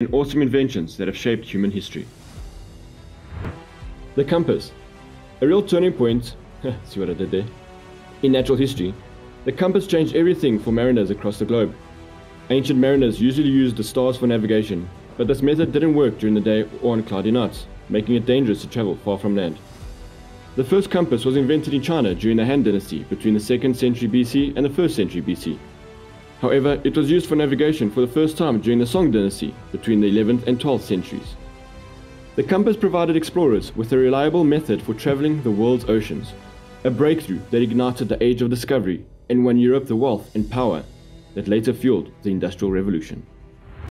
and awesome inventions that have shaped human history. The compass, a real turning point, see what I did there, in natural history. The compass changed everything for mariners across the globe. Ancient mariners usually used the stars for navigation, but this method didn't work during the day or on cloudy nights, making it dangerous to travel far from land. The first compass was invented in China during the Han Dynasty between the 2nd century BC and the 1st century BC. However, it was used for navigation for the first time during the Song Dynasty between the 11th and 12th centuries. The compass provided explorers with a reliable method for traveling the world's oceans, a breakthrough that ignited the Age of Discovery and won Europe the wealth and power that later fueled the Industrial Revolution.